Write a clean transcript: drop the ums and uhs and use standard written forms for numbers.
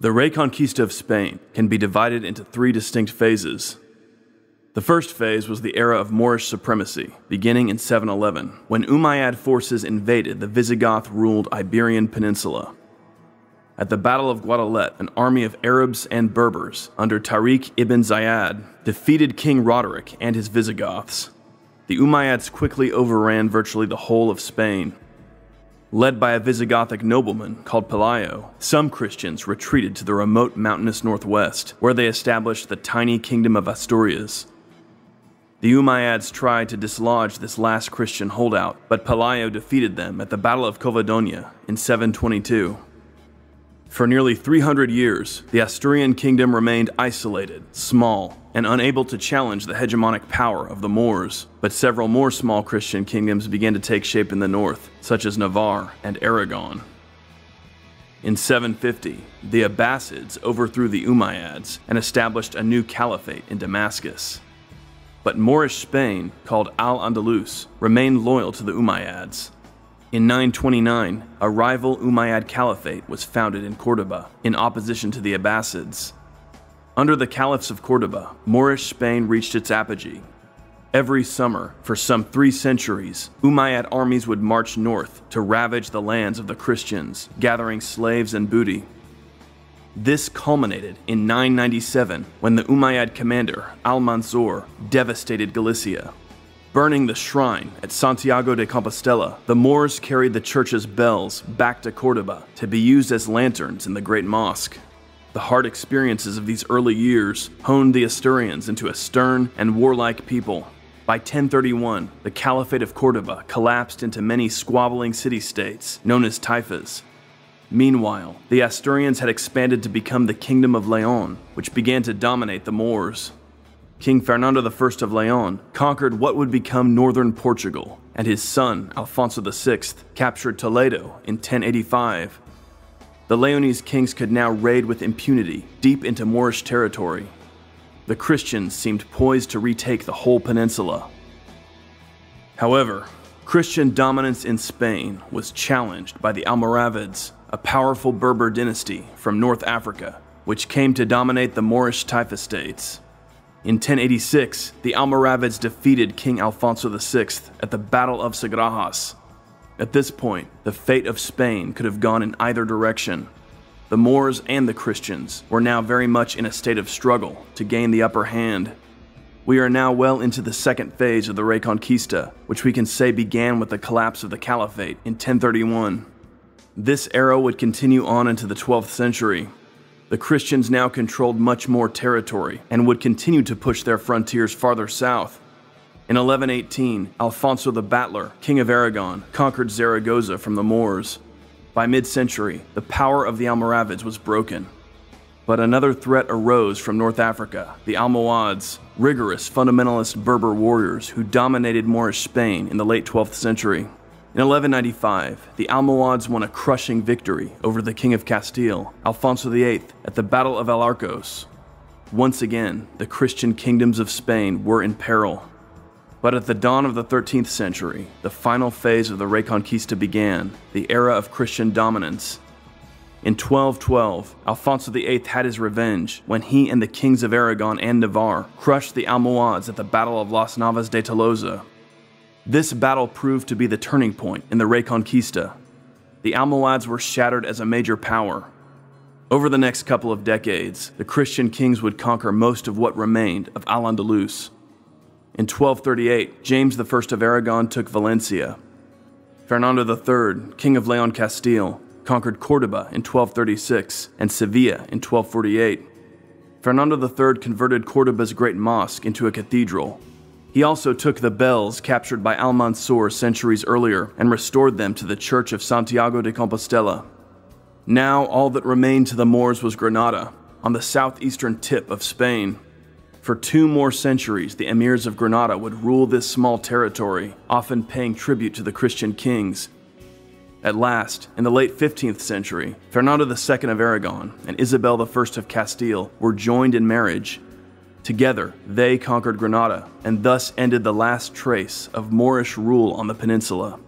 The Reconquista of Spain can be divided into three distinct phases. The first phase was the era of Moorish supremacy, beginning in 711, when Umayyad forces invaded the Visigoth-ruled Iberian Peninsula. At the Battle of Guadalete, an army of Arabs and Berbers under Tariq ibn Ziyad defeated King Roderick and his Visigoths. The Umayyads quickly overran virtually the whole of Spain. Led by a Visigothic nobleman called Pelayo, some Christians retreated to the remote mountainous northwest, where they established the tiny kingdom of Asturias. The Umayyads tried to dislodge this last Christian holdout, but Pelayo defeated them at the Battle of Covadonga in 722. For nearly 300 years, the Asturian kingdom remained isolated, small, and unable to challenge the hegemonic power of the Moors. But several more small Christian kingdoms began to take shape in the north, such as Navarre and Aragon. In 750, the Abbasids overthrew the Umayyads and established a new caliphate in Damascus. But Moorish Spain, called Al-Andalus, remained loyal to the Umayyads. In 929, a rival Umayyad caliphate was founded in Córdoba, in opposition to the Abbasids. Under the caliphs of Córdoba, Moorish Spain reached its apogee. Every summer, for some 3 centuries, Umayyad armies would march north to ravage the lands of the Christians, gathering slaves and booty. This culminated in 997, when the Umayyad commander, Almanzor, devastated Galicia. Burning the shrine at Santiago de Compostela, the Moors carried the church's bells back to Córdoba to be used as lanterns in the Great Mosque. The hard experiences of these early years honed the Asturians into a stern and warlike people. By 1031, the Caliphate of Córdoba collapsed into many squabbling city-states known as taifas. Meanwhile, the Asturians had expanded to become the Kingdom of León, which began to dominate the Moors. King Fernando I of Leon conquered what would become northern Portugal, and his son, Alfonso VI, captured Toledo in 1085. The Leonese kings could now raid with impunity deep into Moorish territory. The Christians seemed poised to retake the whole peninsula. However, Christian dominance in Spain was challenged by the Almoravids, a powerful Berber dynasty from North Africa, which came to dominate the Moorish taifa states. In 1086, the Almoravids defeated King Alfonso VI at the Battle of Sagrajas. At this point, the fate of Spain could have gone in either direction. The Moors and the Christians were now very much in a state of struggle to gain the upper hand. We are now well into the second phase of the Reconquista, which we can say began with the collapse of the Caliphate in 1031. This era would continue on into the 12th century. The Christians now controlled much more territory and would continue to push their frontiers farther south. In 1118, Alfonso the Battler, King of Aragon, conquered Zaragoza from the Moors. By mid-century, the power of the Almoravids was broken. But another threat arose from North Africa, the Almohads, rigorous fundamentalist Berber warriors who dominated Moorish Spain in the late 12th century. In 1195, the Almohads won a crushing victory over the King of Castile, Alfonso VIII, at the Battle of Alarcos. Once again, the Christian kingdoms of Spain were in peril. But at the dawn of the 13th century, the final phase of the Reconquista began, the era of Christian dominance. In 1212, Alfonso VIII had his revenge when he and the kings of Aragon and Navarre crushed the Almohads at the Battle of Las Navas de Tolosa. This battle proved to be the turning point in the Reconquista. The Almohads were shattered as a major power. Over the next couple of decades, the Christian kings would conquer most of what remained of Al-Andalus. In 1238, James I of Aragon took Valencia. Fernando III, King of Leon Castile, conquered Córdoba in 1236 and Seville in 1248. Fernando III converted Córdoba's great mosque into a cathedral. He also took the bells captured by Almanzor centuries earlier and restored them to the Church of Santiago de Compostela. Now all that remained to the Moors was Granada, on the southeastern tip of Spain. For 2 more centuries, the emirs of Granada would rule this small territory, often paying tribute to the Christian kings. At last, in the late 15th century, Fernando II of Aragon and Isabel I of Castile were joined in marriage. Together, they conquered Granada, and thus ended the last trace of Moorish rule on the peninsula.